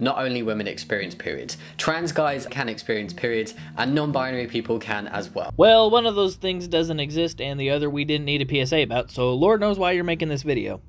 Not only women experience periods, trans guys can experience periods, and non-binary people can as well. Well, one of those things doesn't exist, and the other we didn't need a PSA about, so Lord knows why you're making this video.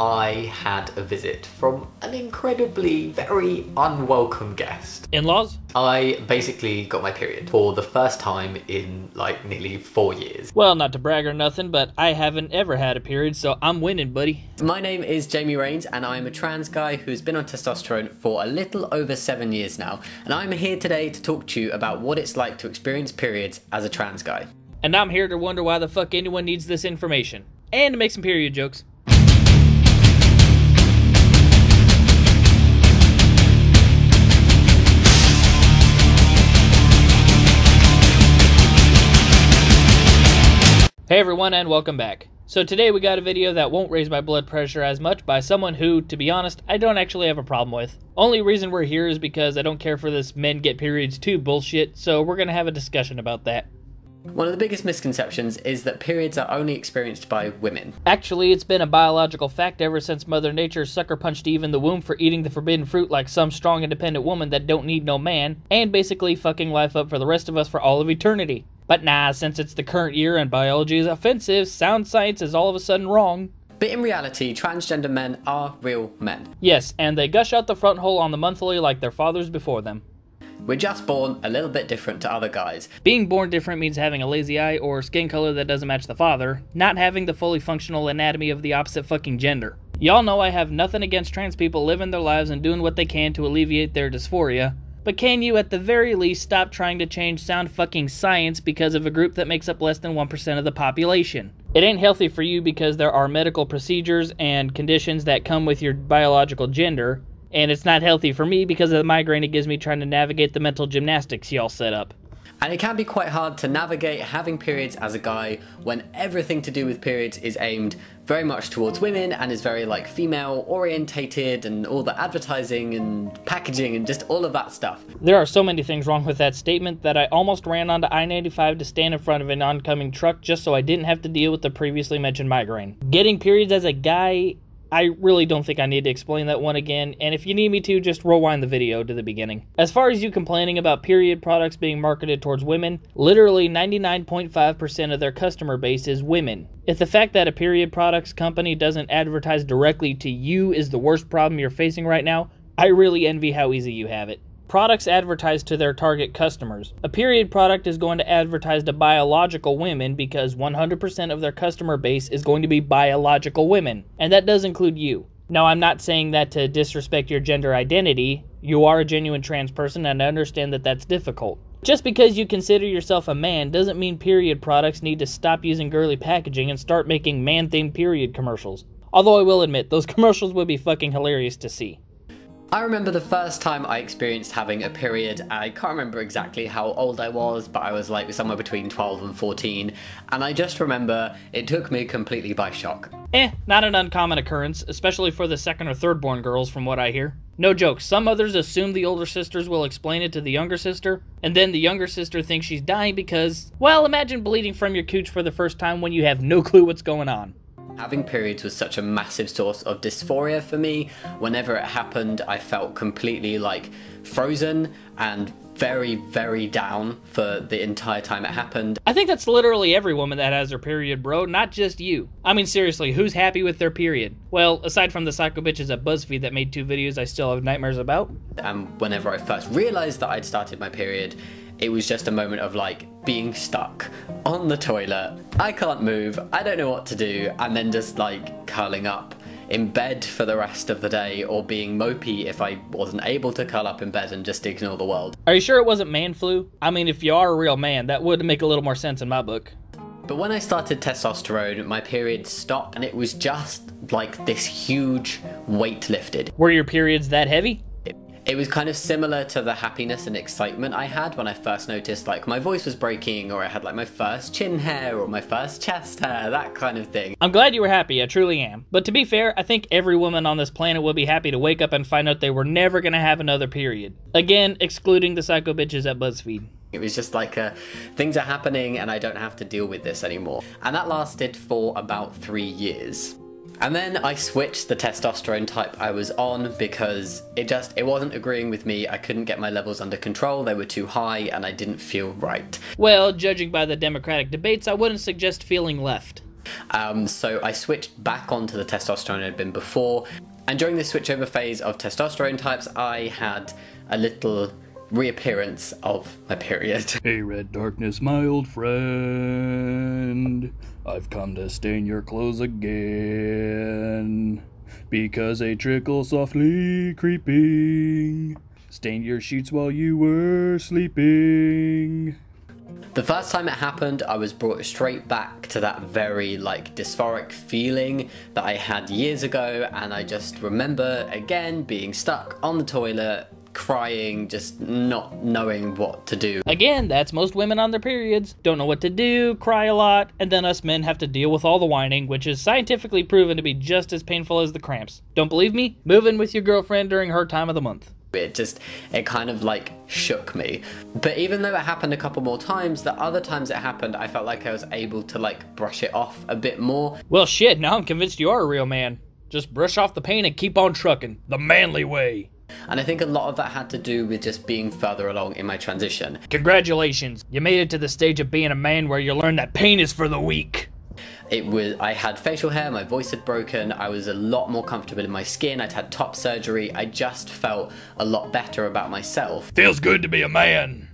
I had a visit from an incredibly very unwelcome guest. In-laws? I basically got my period for the first time in like nearly 4 years. Well, not to brag or nothing, but I haven't ever had a period, so I'm winning, buddy. My name is Jamie Raines, and I'm a trans guy who's been on testosterone for a little over 7 years now, and I'm here today to talk to you about what it's like to experience periods as a trans guy. And I'm here to wonder why the fuck anyone needs this information, and to make some period jokes. Hey everyone, and welcome back. So today we got a video that won't raise my blood pressure as much by someone who, to be honest, I don't actually have a problem with. Only reason we're here is because I don't care for this men get periods too bullshit, so we're gonna have a discussion about that. One of the biggest misconceptions is that periods are only experienced by women. Actually, it's been a biological fact ever since Mother Nature sucker punched Eve in the womb for eating the forbidden fruit like some strong independent woman that don't need no man, and basically fucking life up for the rest of us for all of eternity. But nah, since it's the current year and biology is offensive, sound science is all of a sudden wrong. But in reality, transgender men are real men. Yes, and they gush out the front hole on the monthly like their fathers before them. We're just born a little bit different to other guys. Being born different means having a lazy eye or skin color that doesn't match the father, not having the fully functional anatomy of the opposite fucking gender. Y'all know I have nothing against trans people living their lives and doing what they can to alleviate their dysphoria, but can you at the very least stop trying to change sound fucking science because of a group that makes up less than 1% of the population? It ain't healthy for you because there are medical procedures and conditions that come with your biological gender, and it's not healthy for me because of the migraine it gives me trying to navigate the mental gymnastics y'all set up. And it can be quite hard to navigate having periods as a guy when everything to do with periods is aimed very much towards women and is very like female orientated and all the advertising and packaging and just all of that stuff. There are so many things wrong with that statement that I almost ran onto I-95 to stand in front of an oncoming truck just so I didn't have to deal with the previously mentioned migraine. Getting periods as a guy, I really don't think I need to explain that one again, and if you need me to, just rewind the video to the beginning. As far as you complaining about period products being marketed towards women, literally 99.5% of their customer base is women. If the fact that a period products company doesn't advertise directly to you is the worst problem you're facing right now, I really envy how easy you have it. Products advertise to their target customers. A period product is going to advertise to biological women because 100% of their customer base is going to be biological women, and that does include you. Now, I'm not saying that to disrespect your gender identity. You are a genuine trans person, and I understand that that's difficult. Just because you consider yourself a man doesn't mean period products need to stop using girly packaging and start making man-themed period commercials. Although I will admit, those commercials would be fucking hilarious to see. I remember the first time I experienced having a period. I can't remember exactly how old I was, but I was like somewhere between 12 and 14, and I just remember it took me completely by shock. Not an uncommon occurrence, especially for the second or third born girls from what I hear. No joke, some others assume the older sisters will explain it to the younger sister, and then the younger sister thinks she's dying because, well, imagine bleeding from your cooch for the first time when you have no clue what's going on. Having periods was such a massive source of dysphoria for me. Whenever it happened, I felt completely like frozen and very, very down for the entire time it happened. I think that's literally every woman that has her period, bro, not just you. I mean, seriously, who's happy with their period? Well, aside from the psycho bitches at BuzzFeed that made 2 videos I still have nightmares about. And whenever I first realized that I'd started my period, it was just a moment of like being stuck on the toilet. I can't move, I don't know what to do, and then just like curling up in bed for the rest of the day, or being mopey if I wasn't able to curl up in bed and just ignore the world. Are you sure it wasn't man flu? I mean, if you are a real man, that would make a little more sense in my book. But when I started testosterone, my period stopped, and it was just like this huge weight lifted. Were your periods that heavy? It was kind of similar to the happiness and excitement I had when I first noticed like my voice was breaking, or I had like my first chin hair or my first chest hair, that kind of thing. I'm glad you were happy, I truly am. But to be fair, I think every woman on this planet would be happy to wake up and find out they were never gonna have another period. Again, excluding the psycho bitches at BuzzFeed. It was just like, things are happening and I don't have to deal with this anymore. And that lasted for about 3 years. And then I switched the testosterone type I was on because it wasn't agreeing with me. I couldn't get my levels under control, they were too high, and I didn't feel right. Well, judging by the Democratic debates, I wouldn't suggest feeling left. So I switched back onto the testosterone I'd been before, and during this switchover phase of testosterone types, I had a little reappearance of my period. Hey Red Darkness, my old friend, I've come to stain your clothes again, because a trickle softly creeping stained your sheets while you were sleeping. The first time it happened, I was brought straight back to that very, dysphoric feeling that I had years ago, and I just remember, again, being stuck on the toilet, crying, just not knowing what to do. Again, that's most women on their periods. Don't know what to do, cry a lot, and then us men have to deal with all the whining, which is scientifically proven to be just as painful as the cramps. Don't believe me? Move in with your girlfriend during her time of the month. It kind of shook me. But even though it happened a couple more times, the other times it happened, I felt like I was able to brush it off a bit more. Well shit, now I'm convinced you are a real man. Just brush off the pain and keep on trucking. The manly way. And I think a lot of that had to do with just being further along in my transition. Congratulations, you made it to the stage of being a man where you learn that pain is for the weak. I had facial hair, my voice had broken, I was a lot more comfortable in my skin, I'd had top surgery, I just felt a lot better about myself. Feels good to be a man!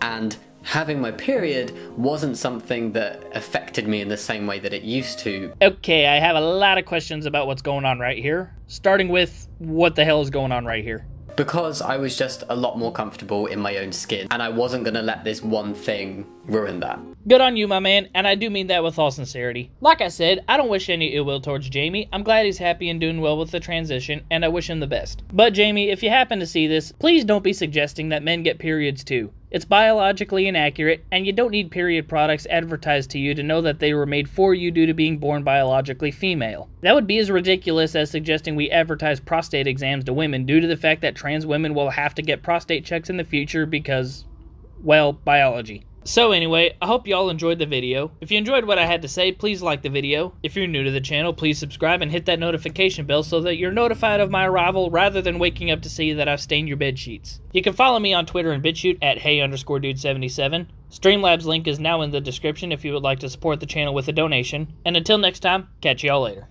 And having my period wasn't something that affected me in the same way that it used to. Okay, I have a lot of questions about what's going on right here. Starting with, what the hell is going on right here? Because I was just a lot more comfortable in my own skin, and I wasn't gonna let this one thing ruin that. Good on you, my man, and I do mean that with all sincerity. Like I said, I don't wish any ill will towards Jamie. I'm glad he's happy and doing well with the transition, and I wish him the best. But Jamie, if you happen to see this, please don't be suggesting that men get periods too. It's biologically inaccurate, and you don't need period products advertised to you to know that they were made for you due to being born biologically female. That would be as ridiculous as suggesting we advertise prostate exams to women due to the fact that trans women will have to get prostate checks in the future because, well, biology. So anyway, I hope y'all enjoyed the video. If you enjoyed what I had to say, please like the video. If you're new to the channel, please subscribe and hit that notification bell so that you're notified of my arrival rather than waking up to see that I've stained your bed sheets. You can follow me on Twitter and BitChute at hey_dude77. Streamlabs link is now in the description if you would like to support the channel with a donation. And until next time, catch y'all later.